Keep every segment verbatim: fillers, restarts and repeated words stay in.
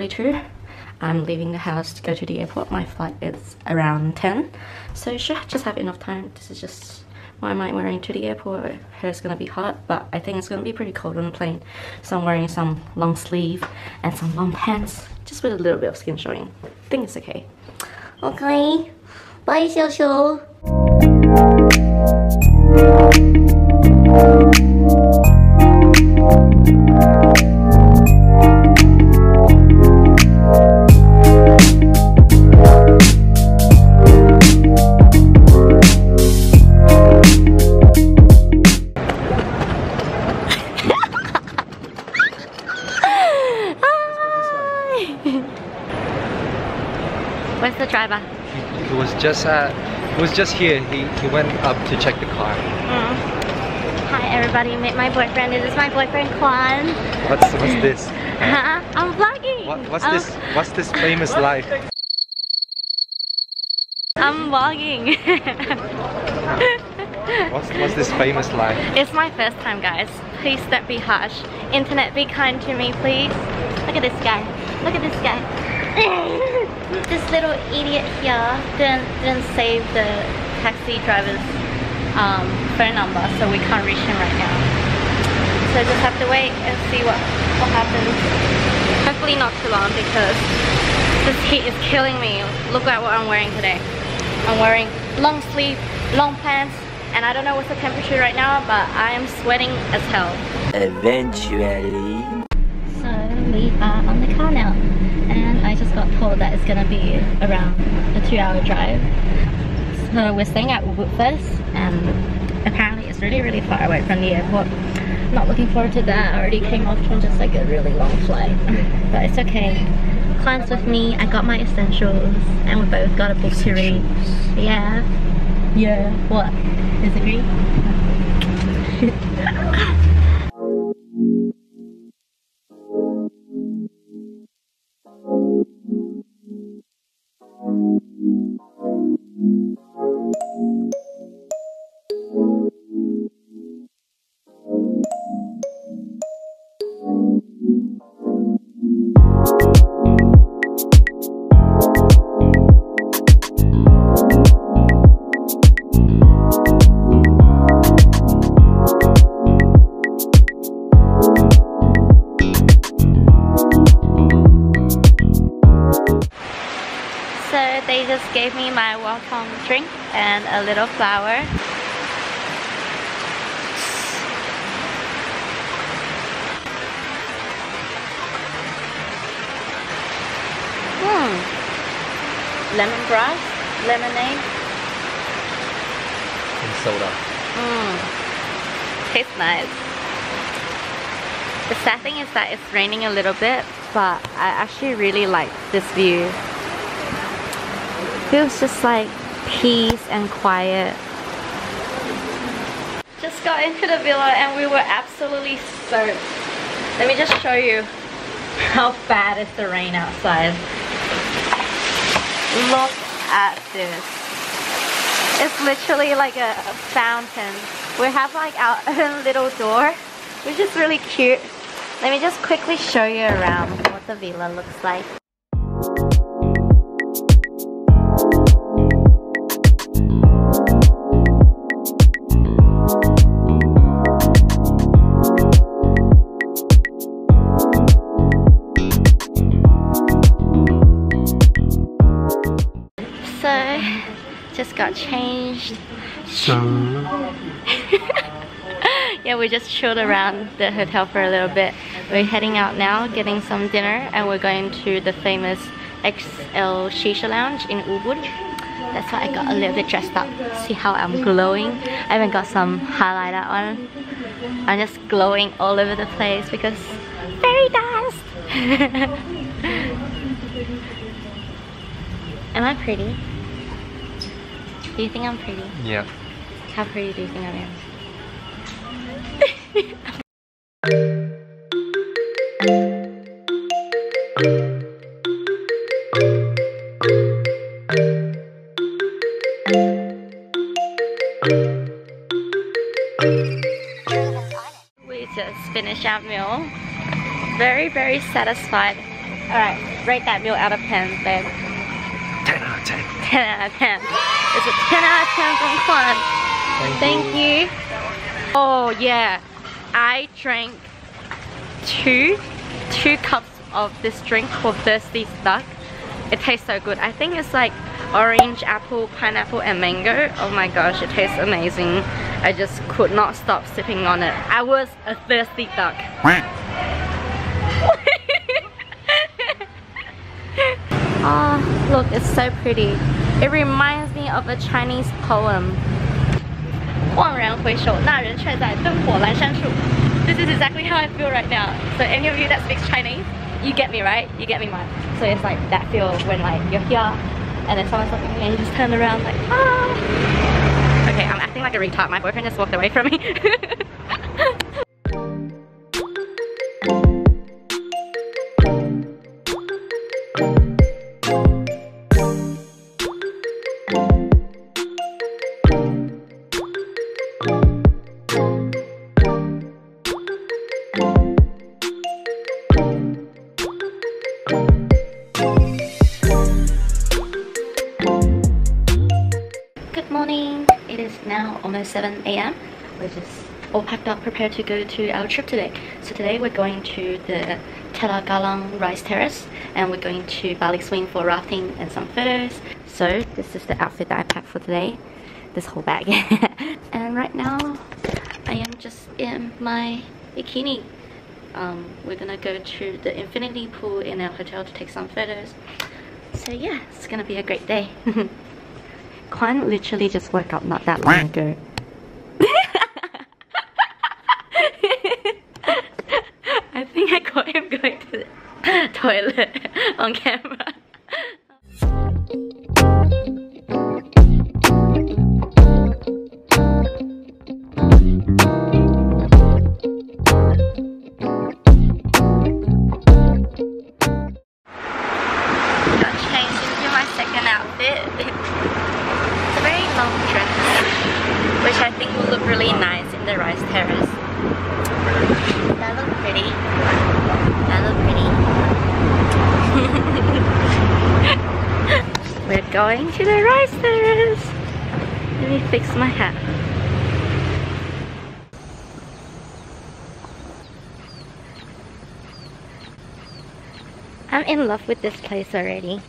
eight forty-two. I'm leaving the house to go to the airport. My flight is around ten, so should just have enough time. This is just what I'm wearing to the airport. Hair's gonna be hot, but I think it's gonna be pretty cold on the plane, so I'm wearing some long sleeve and some long pants, just with a little bit of skin showing. I think it's okay. Okay, bye Xiaoxiu. Where's the driver? He, he was just uh, he was just here. He he went up to check the car. Mm. Hi everybody, met my boyfriend. It is my boyfriend Kwan. What's what's this? Huh? I'm vlogging. What, what's um, this? What's this famous life? I'm vlogging. what's what's this famous life? It's my first time, guys. Please don't be harsh. Internet, be kind to me, please. Look at this guy. Look at this guy. This little idiot here didn't, didn't save the taxi driver's um, phone number, so we can't reach him right now. So just have to wait and see what, what happens. Hopefully not too long, because this heat is killing me. Look at what I'm wearing today. I'm wearing long sleeve, long pants, and I don't know what's the temperature right now, but I am sweating as hell. Eventually. So we are on the car now. And I just got told that it's gonna be around a two-hour drive. So we're staying at Ubud first, and apparently it's really, really far away from the airport. Not looking forward to that. I already came off from just like a really long flight, but it's okay. Clients with me. I got my essentials, and we both got a book to read. Yeah, yeah. What? Disagree? Just gave me my welcome drink and a little flower. Hmm. Lemongrass, lemonade, and soda. Hmm. Tastes nice. The sad thing is that it's raining a little bit, but I actually really like this view. Feels just like peace and quiet. Just got into the villa and we were absolutely soaked. Let me just show you how bad is the rain outside. Look at this. It's literally like a fountain. We have like our own little door, which is really cute. Let me just quickly show you around what the villa looks like. Changed. So yeah, we just chilled around the hotel for a little bit. We're heading out now, getting some dinner, and we're going to the famous X L Shisha Lounge in Ubud. That's why I got a little bit dressed up. See how I'm glowing? I even got some highlighter on. I'm just glowing all over the place because fairy dust. Am I pretty? Do you think I'm pretty? Yeah. How pretty do you think I am? We just finished our meal. Very, very satisfied. Alright, rate that meal out of ten, babe. ten out of ten. ten out of ten. It's a ten out of ten from Quan. Thank, Thank you. you. Oh yeah, I drank two, two cups of this drink called Thirsty Duck. It tastes so good. I think it's like orange, apple, pineapple and mango. Oh my gosh, it tastes amazing. I just could not stop sipping on it. I was a thirsty duck. Oh, look, it's so pretty. It reminds me of a Chinese poem. This is exactly how I feel right now. So any of you that speaks Chinese, you get me, right? You get me, mine. So it's like that feel when like you're here and then someone's looking at you and you just turn around like, ah. Okay, I'm acting like a retard. My boyfriend just walked away from me. seven A M We're just all packed up, prepared to go to our trip today. So today we're going to the Tegalalang rice terrace and we're going to Bali swing for rafting and some photos. So this is the outfit that I packed for today, this whole bag. And right now I am just in my bikini. Um, we're gonna go to the infinity pool in our hotel to take some photos. So yeah, it's gonna be a great day. Quan literally just woke up not that long ago. I think I caught him going to the toilet on camera. Got changed into my second outfit. Long dress, which I think will look really nice in the rice terrace. That looks pretty. That looks pretty. We're going to the rice terrace. Let me fix my hat. I'm in love with this place already.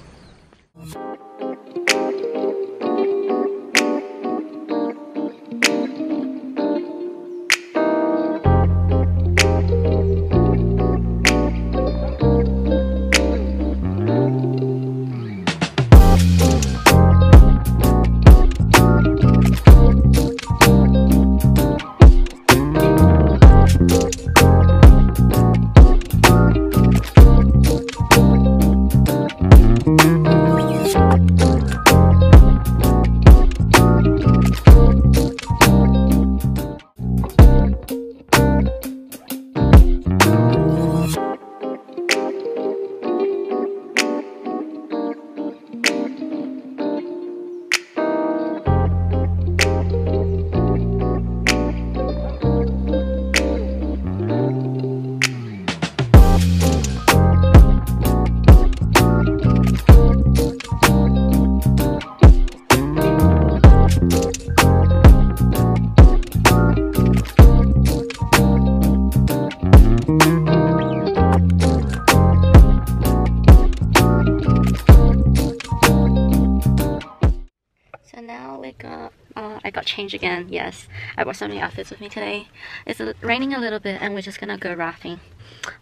Change again. Yes, I brought so many outfits with me today. It's raining a little bit and we're just gonna go rafting.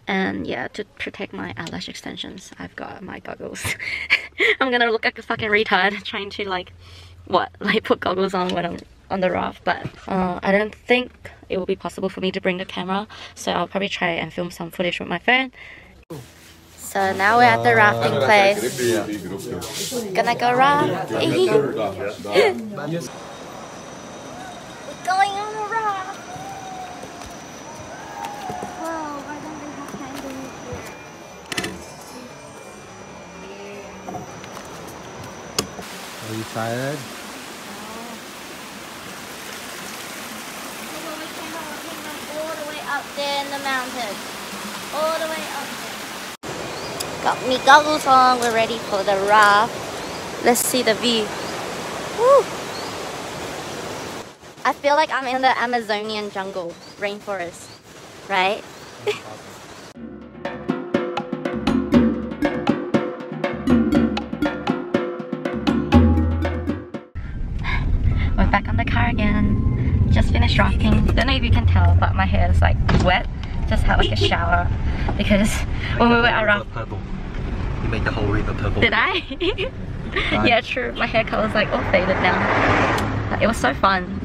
And yeah, to protect my eyelash extensions, I've got my goggles. I'm gonna look like a fucking retard trying to like, what, like put goggles on when I'm on the raft. But uh, I don't think it will be possible for me to bring the camera. So I'll probably try and film some footage with my phone. So now we're at the rafting place. Gonna go raft. Going on a raft! Whoa, why don't they have kangaroo here? Are you tired? No. We came out, we came all the way up there in the mountain. All the way up there. Got me goggles on. We're ready for the raft. Let's see the view. Woo. I feel like I'm in the Amazonian jungle, rainforest, right? We're back on the car again. Just finished rafting. Don't know if you can tell, but my hair is like wet. Just had like a shower because when we were out raft, purple. You made the whole river purple. Did I? Yeah, true. My hair color's like all faded now. But it was so fun.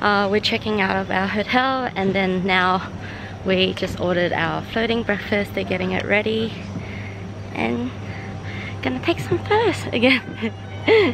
Uh, we're checking out of our hotel, and then now we just ordered our floating breakfast. They're getting it ready and gonna take some photos again.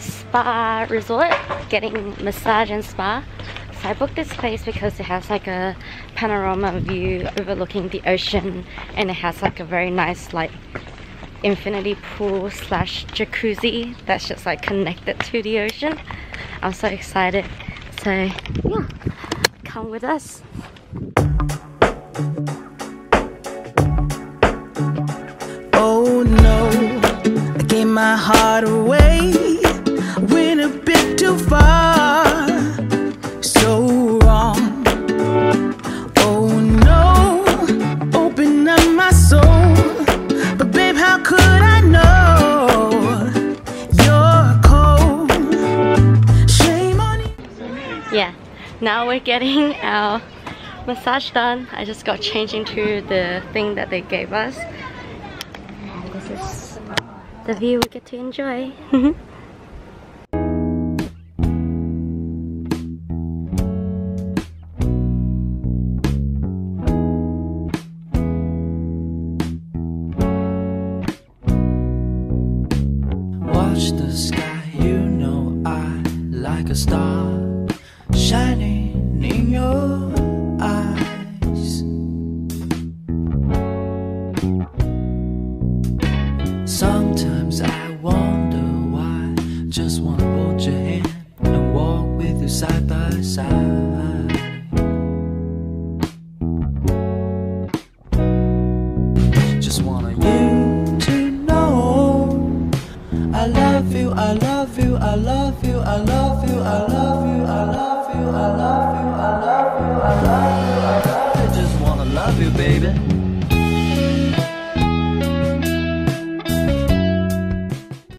Spa resort, getting massage and spa. So I booked this place because it has like a panorama view overlooking the ocean, and it has like a very nice like infinity pool slash jacuzzi that's just like connected to the ocean. I'm so excited, so yeah, come with us. Oh no, I gave my heart away. Went a bit too far, so wrong. Oh no, open up my soul. But babe, how could I know you're cold? Shame on you. Yeah, now we're getting our massage done. I just got changed into the thing that they gave us. And this is the view we get to enjoy. The sky, you know I like a star shining in your eyes. Sometimes I wonder why. Just wanna hold your hand and walk with you side by side. Just wanna you to know I love. I love you, I love you, I love you, I love you, I love you, I love you, I love you, I love you, I love you, I just wanna love you, baby.